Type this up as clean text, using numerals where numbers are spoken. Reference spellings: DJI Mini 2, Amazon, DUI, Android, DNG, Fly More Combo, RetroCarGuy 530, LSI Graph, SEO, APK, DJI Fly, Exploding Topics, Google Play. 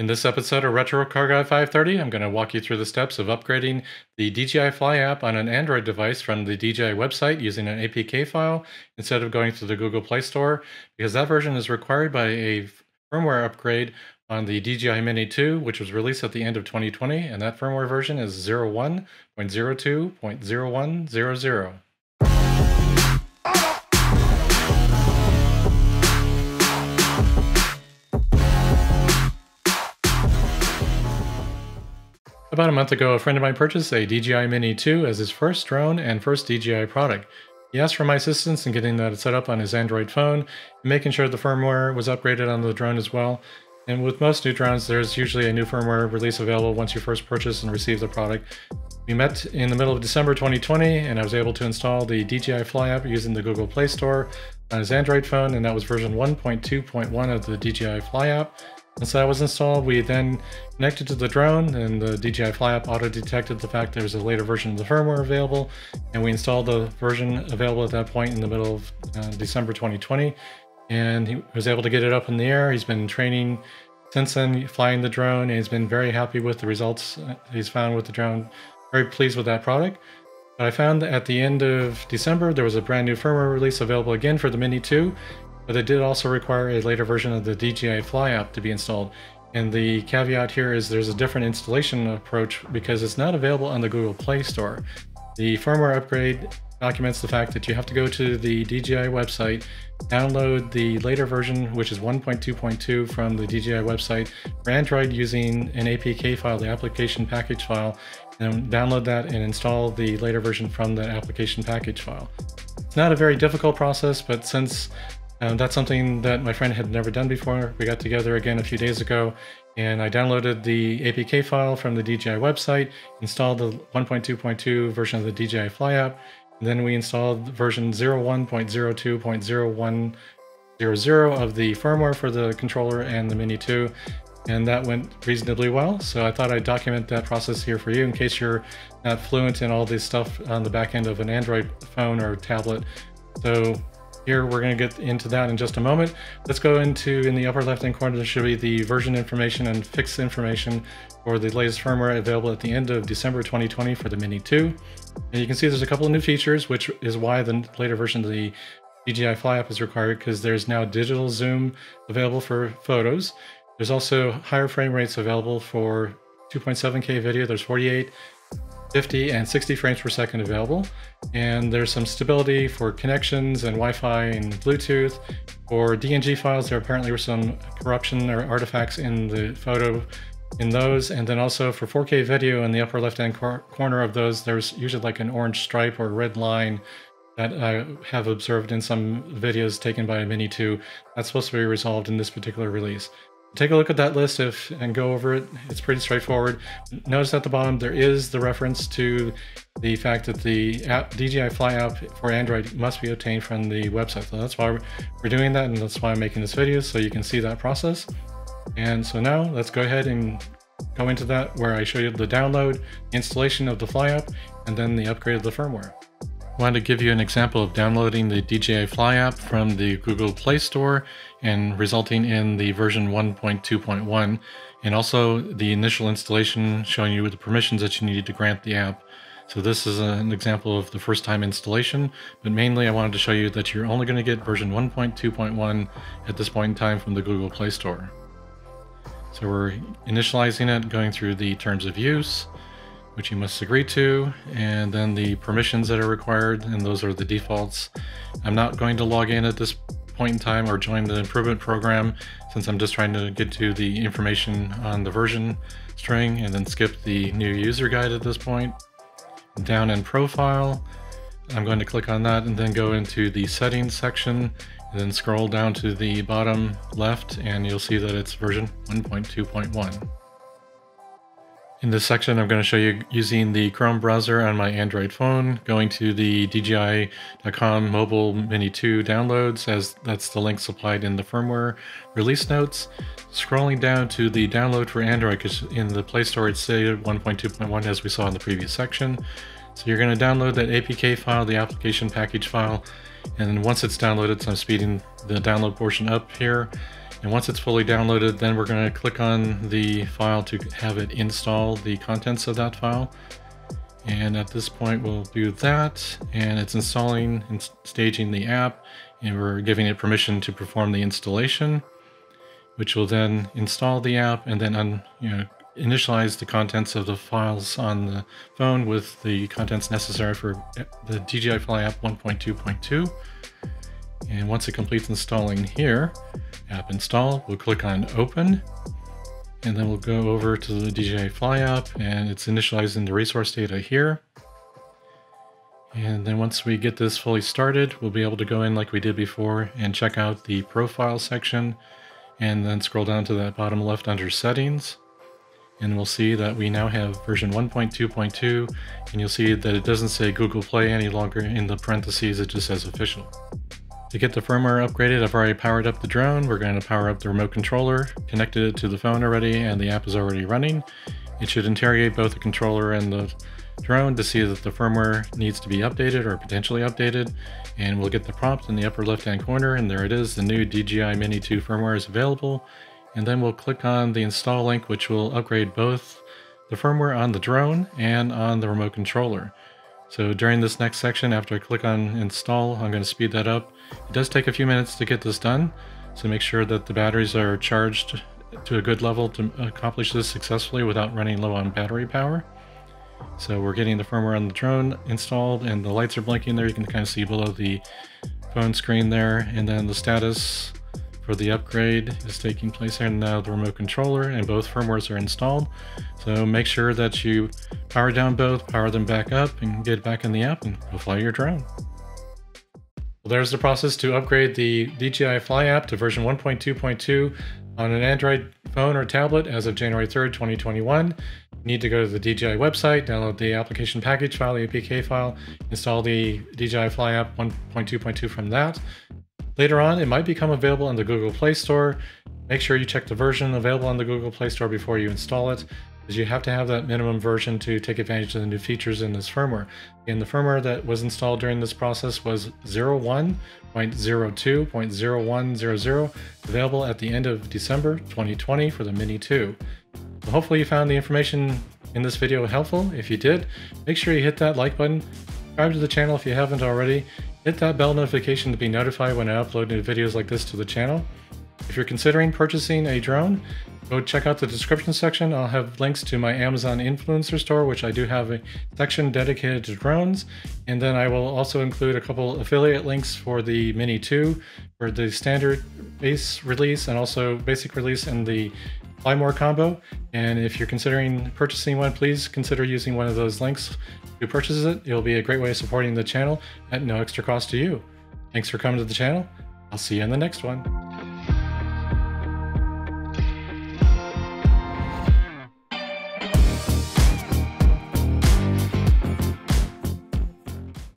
In this episode of RetroCarGuy 530, I'm going to walk you through the steps of upgrading the DJI Fly app on an Android device from the DJI website using an APK file instead of going to the Google Play Store, because that version is required by a firmware upgrade on the DJI Mini 2, which was released at the end of 2020, and that firmware version is 01.02.0100. About a month ago, a friend of mine purchased a DJI Mini 2 as his first drone and first DJI product. He asked for my assistance in getting that set up on his Android phone and making sure the firmware was upgraded on the drone as well. And with most new drones, there's usually a new firmware release available once you first purchase and receive the product. We met in the middle of December 2020, and I was able to install the DJI Fly app using the Google Play Store on his Android phone, and that was version 1.2.1 of the DJI Fly app. Once that was installed, we then connected to the drone, and the DJI Fly app auto-detected the fact there was a later version of the firmware available, and we installed the version available at that point in the middle of December 2020, and he was able to get it up in the air. He's been training since then, flying the drone, and he's been very happy with the results he's found with the drone, very pleased with that product. But I found that at the end of December, there was a brand new firmware release available again for the Mini 2, but it did also require a later version of the DJI Fly app to be installed. And the caveat here is there's a different installation approach because it's not available on the Google Play Store. The firmware upgrade documents the fact that you have to go to the DJI website, download the later version, which is 1.2.2 from the DJI website for Android using an APK file, the application package file, and download that and install the later version from that application package file. It's not a very difficult process, but since that's something that my friend had never done before, we got together again a few days ago, and I downloaded the APK file from the DJI website, installed the 1.2.2 version of the DJI Fly app, and then we installed version 01.02.0100 of the firmware for the controller and the Mini 2, and that went reasonably well. So I thought I'd document that process here for you in case you're not fluent in all this stuff on the back end of an Android phone or tablet. So here, we're going to get into that in just a moment. Let's go into, in the upper left-hand corner, there should be the version information and fix information for the latest firmware available at the end of December 2020 for the Mini 2. And you can see there's a couple of new features, which is why the later version of the DJI Fly app is required, because there's now digital zoom available for photos. There's also higher frame rates available for 2.7K video. There's 48, 50 and 60 frames per second available, and there's some stability for connections and Wi-Fi and Bluetooth. For DNG files, there apparently were some corruption or artifacts in the photo in those, and then also for 4K video in the upper left-hand corner of those, there's usually like an orange stripe or red line that I have observed in some videos taken by a Mini 2. That's supposed to be resolved in this particular release. Take a look at that list and go over it. It's pretty straightforward. Notice at the bottom there is the reference to the fact that the app, DJI Fly app for Android must be obtained from the website. So that's why we're doing that, and that's why I'm making this video, so you can see that process. And so now let's go ahead and go into that where I show you the download, installation of the Fly app, and then the upgrade of the firmware. I wanted to give you an example of downloading the DJI Fly app from the Google Play Store and resulting in the version 1.2.1, and also the initial installation showing you the permissions that you needed to grant the app. So this is an example of the first time installation, but mainly I wanted to show you that you're only going to get version 1.2.1 at this point in time from the Google Play Store. So we're initializing it, going through the terms of use, which you must agree to, and then the permissions that are required, and those are the defaults. I'm not going to log in at this point in time or join the improvement program, since I'm just trying to get to the information on the version string, and then skip the new user guide at this point. Down in profile, I'm going to click on that and then go into the settings section, and then scroll down to the bottom left, and you'll see that it's version 1.2.1. In this section, I'm going to show you using the Chrome browser on my Android phone, going to the DJI.com mobile Mini 2 downloads, as that's the link supplied in the firmware release notes. Scrolling down to the download for Android, because in the Play Store it's stated 1.2.1 as we saw in the previous section. So you're going to download that APK file, the application package file, and once it's downloaded, so I'm speeding the download portion up here. And once it's fully downloaded, then we're going to click on the file to have it install the contents of that file. And at this point, we'll do that. And it's installing and staging the app. And we're giving it permission to perform the installation, which will then install the app and then initialize the contents of the files on the phone with the contents necessary for the DJI Fly app 1.2.2. And once it completes installing here, app install, we'll click on open, and then we'll go over to the DJI Fly app, and it's initializing the resource data here. And then once we get this fully started, we'll be able to go in like we did before and check out the profile section, and then scroll down to that bottom left under settings. And we'll see that we now have version 1.2.2, and you'll see that it doesn't say Google Play any longer in the parentheses, it just says official. To get the firmware upgraded, I've already powered up the drone. We're going to power up the remote controller, connected it to the phone already, and the app is already running. It should interrogate both the controller and the drone to see that the firmware needs to be updated or potentially updated. And we'll get the prompt in the upper left-hand corner, and there it is. The new DJI Mini 2 firmware is available. And then we'll click on the install link, which will upgrade both the firmware on the drone and on the remote controller. So during this next section, after I click on install, I'm going to speed that up. It does take a few minutes to get this done, so make sure that the batteries are charged to a good level to accomplish this successfully without running low on battery power. So we're getting the firmware on the drone installed, and the lights are blinking there. You can kind of see below the phone screen there, and then the status for the upgrade is taking place here. And now the remote controller and both firmwares are installed. So make sure that you power down both, power them back up, and get back in the app and go fly your drone. Well, there's the process to upgrade the DJI Fly app to version 1.2.2 on an Android phone or tablet as of January 3rd, 2021. You need to go to the DJI website, download the application package file, the APK file, install the DJI Fly app 1.2.2 from that. Later on, it might become available on the Google Play Store. Make sure you check the version available on the Google Play Store before you install it, because you have to have that minimum version to take advantage of the new features in this firmware. And the firmware that was installed during this process was 01.02.0100, available at the end of December 2020 for the Mini 2. So hopefully you found the information in this video helpful. If you did, make sure you hit that like button, subscribe to the channel if you haven't already, hit that bell notification to be notified when I upload new videos like this to the channel. If you're considering purchasing a drone, go check out the description section. I'll have links to my Amazon influencer store, which I do have a section dedicated to drones. And then I will also include a couple affiliate links for the Mini 2, for the standard base release and also basic release and the Fly More combo. And if you're considering purchasing one, please consider using one of those links to purchase it. It'll be a great way of supporting the channel at no extra cost to you. Thanks for coming to the channel. I'll see you in the next one.